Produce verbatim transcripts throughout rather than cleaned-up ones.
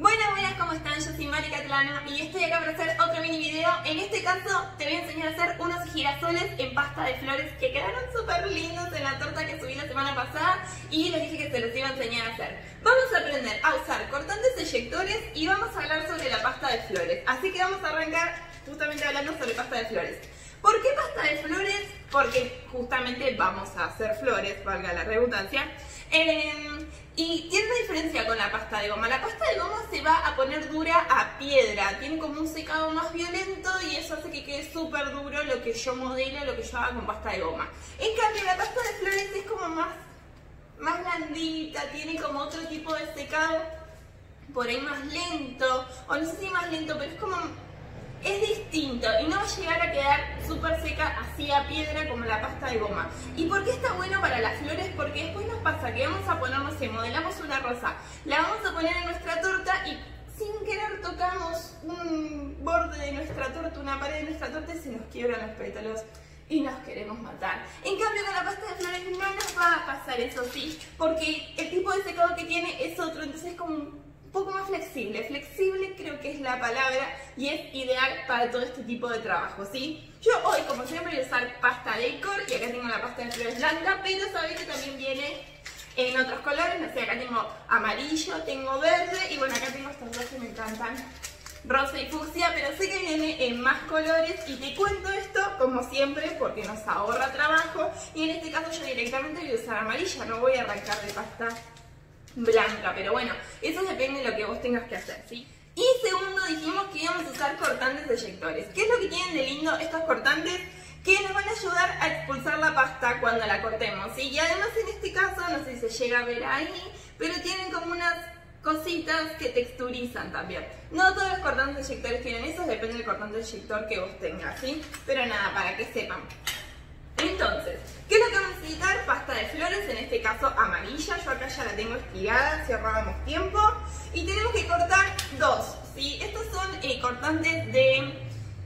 Buenas, buenas, ¿cómo están? Yo soy Mari Catalano y estoy acá para hacer otro mini video. En este caso te voy a enseñar a hacer unos girasoles en pasta de flores que quedaron súper lindos en la torta que subí la semana pasada y les dije que se los iba a enseñar a hacer. Vamos a aprender a usar cortantes eyectores y vamos a hablar sobre la pasta de flores. Así que vamos a arrancar justamente hablando sobre pasta de flores. ¿Por qué pasta de flores? Porque justamente vamos a hacer flores, valga la redundancia. Eh, Y tiene una diferencia con la pasta de goma. La pasta de goma se va a poner dura a piedra, tiene como un secado más violento y eso hace que quede súper duro lo que yo modelo, lo que yo haga con pasta de goma. En cambio la pasta de flores es como más, más blandita, tiene como otro tipo de secado, por ahí más lento, o no sé si más lento, pero es como... es distinto y no va a llegar a quedar súper seca así a piedra como la pasta de goma. ¿Y por qué está bueno para las flores? Porque después nos pasa que vamos a poner, no sé, modelamos una rosa, la vamos a poner en nuestra torta y sin querer tocamos un borde de nuestra torta, una pared de nuestra torta y se nos quiebran los pétalos y nos queremos matar. En cambio con la pasta de flores no nos va a pasar eso, sí, porque el tipo de secado que tiene es otro, entonces es como un poco más flexible, flexible creo que es la palabra y es ideal para todo este tipo de trabajo, ¿sí? Yo hoy, como siempre, voy a usar pasta Decor y acá tengo la pasta de flores blanca, pero sabéis que también viene en otros colores, no sé, acá tengo amarillo, tengo verde y bueno, acá tengo estos dos que me encantan, rosa y fucsia, pero sé que viene en más colores y te cuento esto como siempre porque nos ahorra trabajo y en este caso yo directamente voy a usar amarilla, no voy a arrancar de pasta blanca, pero bueno, eso depende de lo que vos tengas que hacer, ¿sí? Y segundo, dijimos que íbamos a usar cortantes eyectores. ¿Qué es lo que tienen de lindo estos cortantes? Que nos van a ayudar a expulsar la pasta cuando la cortemos, ¿sí? Y además en este caso, no sé si se llega a ver ahí, pero tienen como unas cositas que texturizan también. No todos los cortantes eyectores tienen eso, depende del cortante eyector que vos tengas, ¿sí? Pero nada, para que sepan. Entonces, ¿qué es lo que vamos a necesitar? Pasta de flores, en este caso amarilla, yo acá ya la tengo estirada, si ahorramos tiempo. Y tenemos que cortar dos, ¿sí? Estos son eh, cortantes de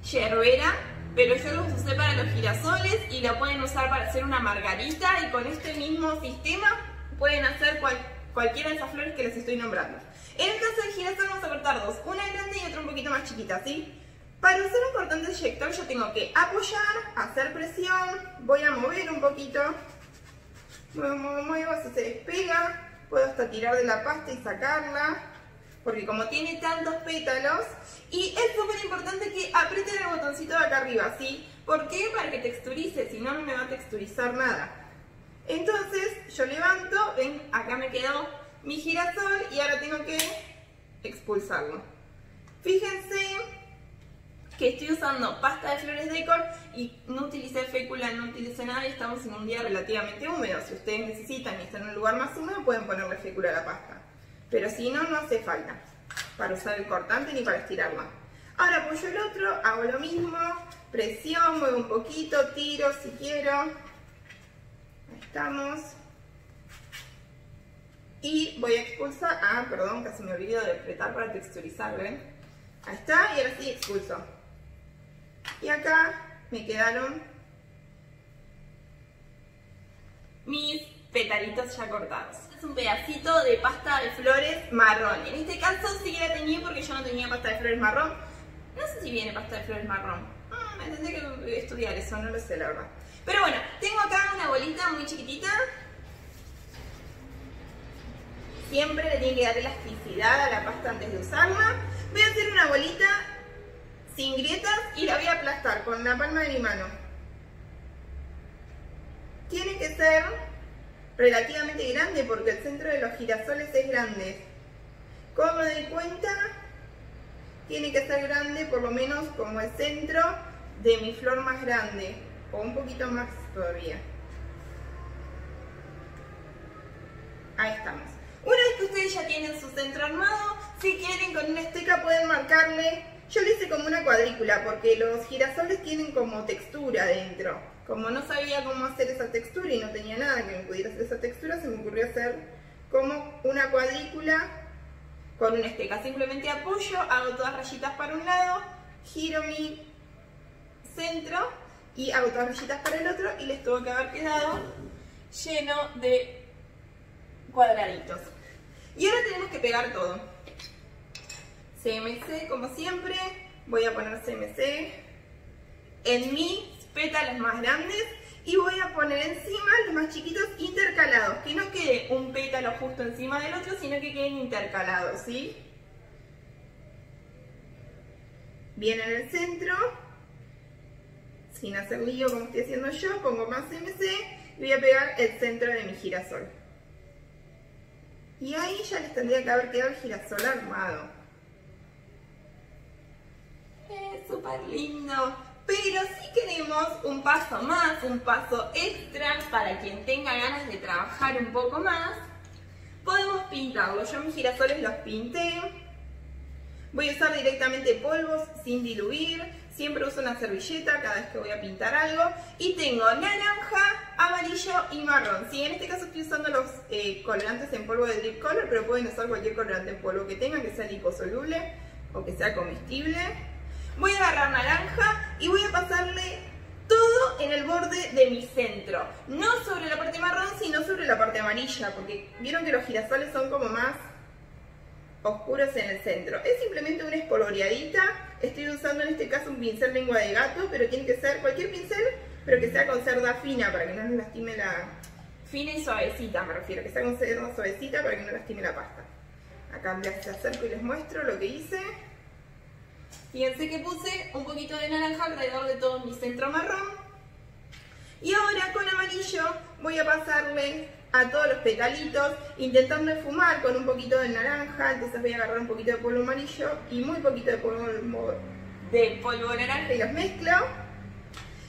yerbera, pero yo los usé para los girasoles y lo pueden usar para hacer una margarita y con este mismo sistema pueden hacer cual, cualquiera de esas flores que les estoy nombrando. En el caso del girasol vamos a cortar dos, una grande y otra un poquito más chiquita, ¿sí? Para usar un cortante eyector yo tengo que apoyar, hacer presión, voy a mover un poquito, muevo, muevo, muevo, si se despega, puedo hasta tirar de la pasta y sacarla, porque como tiene tantos pétalos, y es súper importante que aprieten el botoncito de acá arriba, ¿sí? ¿Por qué? Para que texturice, si no, no me va a texturizar nada. Entonces yo levanto, ven, acá me quedó mi girasol y ahora tengo que expulsarlo. Fíjense que estoy usando pasta de flores Decor y no utilicé fécula, no utilicé nada y estamos en un día relativamente húmedo. Si ustedes necesitan y están en un lugar más húmedo pueden ponerle fécula a la pasta, pero si no, no hace falta para usar el cortante ni para estirarla. Ahora apoyo el otro, hago lo mismo, presión, muevo un poquito, tiro si quiero, ahí estamos, y voy a expulsar, ah perdón, casi me olvido de apretar para texturizar, ¿ven? Ahí está, y ahora sí expulso. Y acá me quedaron mis petalitos ya cortados. Es un pedacito de pasta de flores marrón. En este caso sí que la tenía porque yo no tenía pasta de flores marrón. No sé si viene pasta de flores marrón. Ah, me tendré que estudiar eso, no lo sé la verdad. Pero bueno, tengo acá una bolita muy chiquitita. Siempre le tienen que dar elasticidad a la pasta antes de usarla. Voy a hacer una bolita sin grietas y la voy a aplastar con la palma de mi mano. Tiene que ser relativamente grande porque el centro de los girasoles es grande. Como me doy cuenta, tiene que ser grande por lo menos como el centro de mi flor más grande o un poquito más todavía. Ahí estamos. Una vez que ustedes ya tienen su centro armado, si quieren con una esteca pueden marcarle. Yo le hice como una cuadrícula porque los girasoles tienen como textura dentro. Como no sabía cómo hacer esa textura y no tenía nada que me pudiera hacer esa textura, se me ocurrió hacer como una cuadrícula con una esteca. Simplemente apoyo, hago todas rayitas para un lado, giro mi centro y hago todas rayitas para el otro y les tuvo que haber quedado lleno de cuadraditos. Y ahora tenemos que pegar todo. C M C, como siempre, voy a poner C M C en mis pétalos más grandes y voy a poner encima los más chiquitos intercalados, que no quede un pétalo justo encima del otro, sino que queden intercalados, ¿sí? Bien en el centro, sin hacer lío como estoy haciendo yo, pongo más C M C y voy a pegar el centro de mi girasol. Y ahí ya les tendría que haber quedado el girasol armado. Es súper lindo. Pero si queremos un paso más, un paso extra, para quien tenga ganas de trabajar un poco más, podemos pintarlo. Yo mis girasoles los pinté. Voy a usar directamente polvos sin diluir. Siempre uso una servilleta cada vez que voy a pintar algo. Y tengo naranja, amarillo y marrón. Sí, en este caso estoy usando los eh, colorantes en polvo de drip color, pero pueden usar cualquier colorante en polvo que tengan, que sea liposoluble o que sea comestible. Voy a agarrar naranja y voy a pasarle todo en el borde de mi centro. No sobre la parte marrón, sino sobre la parte amarilla, porque vieron que los girasoles son como más oscuros en el centro. Es simplemente una espolvoreadita. Estoy usando en este caso un pincel lengua de gato, pero tiene que ser cualquier pincel, pero que sea con cerda fina, para que no nos lastime la... Fina y suavecita, me refiero, que sea con cerda suavecita para que no lastime la pasta. Acá les acerco y les muestro lo que hice. Fíjense que puse un poquito de naranja alrededor de todo mi centro marrón. Y ahora con amarillo voy a pasarle a todos los petalitos, intentando esfumar con un poquito de naranja. Entonces voy a agarrar un poquito de polvo amarillo y muy poquito de polvo de polvo naranja y los mezclo.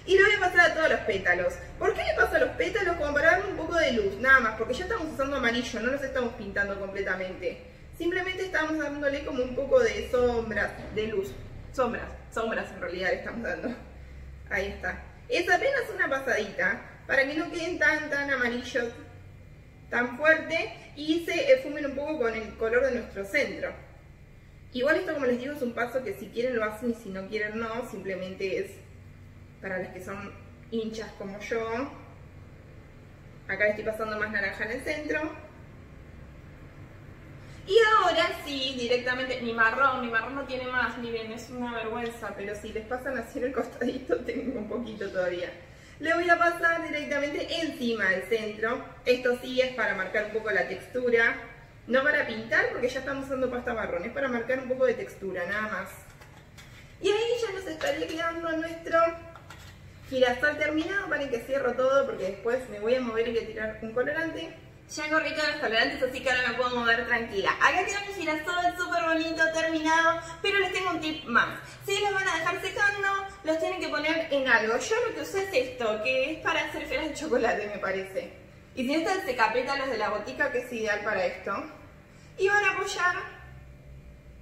Y lo voy a pasar a todos los pétalos. ¿Por qué le paso a los pétalos? Como para darle un poco de luz, nada más, porque ya estamos usando amarillo, no los estamos pintando completamente. Simplemente estamos dándole como un poco de sombras, de luz. Sombras, sombras en realidad le estamos dando. Ahí está. Es apenas una pasadita, para que no queden tan, tan amarillos, tan fuerte, y se esfumen un poco con el color de nuestro centro. Igual esto, como les digo, es un paso que si quieren lo hacen y si no quieren no, simplemente es para los que son hinchas como yo. Acá le estoy pasando más naranja en el centro. Y ahora sí, directamente, mi marrón, mi marrón no tiene más, miren, es una vergüenza, pero si les pasan así en el costadito, tengo un poquito todavía. Le voy a pasar directamente encima del centro. Esto sí es para marcar un poco la textura, no para pintar porque ya estamos usando pasta marrón, es para marcar un poco de textura, nada más. Y ahí ya nos estaría quedando nuestro girasol terminado. Para que cierro todo porque después me voy a mover y voy a tirar un colorante. Ya corrí todos los colorantes, así que ahora me puedo mover tranquila. Acá quedó mi girasol súper bonito, terminado, pero les tengo un tip más. Si los van a dejar secando, los tienen que poner en algo. Yo lo que usé es esto, que es para hacer feras de chocolate, me parece. Y si no está el secapétalos de la botica, que es ideal para esto. Y van a apoyar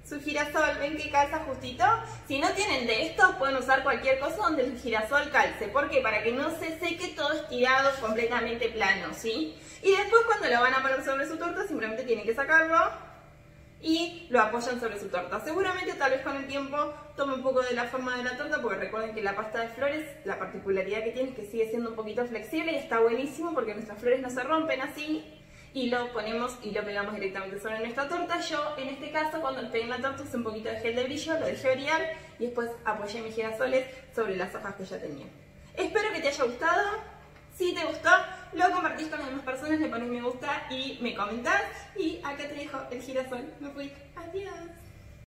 su girasol, ven que calza justito. Si no tienen de estos, pueden usar cualquier cosa donde el girasol calce. ¿Por qué? Para que no se seque todo estirado, completamente plano, ¿sí? Y después, cuando lo van a poner sobre su torta, simplemente tienen que sacarlo y lo apoyan sobre su torta. Seguramente, tal vez con el tiempo, tome un poco de la forma de la torta, porque recuerden que la pasta de flores, la particularidad que tiene es que sigue siendo un poquito flexible y está buenísimo porque nuestras flores no se rompen así. Y lo ponemos y lo pegamos directamente sobre nuestra torta. Yo, en este caso, cuando pegué la torta usé un poquito de gel de brillo, lo dejé brillar y después apoyé mis girasoles sobre las hojas que ya tenía. Espero que te haya gustado. Si te gustó, lo compartís con las demás personas, le pones me gusta y me comentás. Y acá te dejo el girasol. Me fui. Adiós.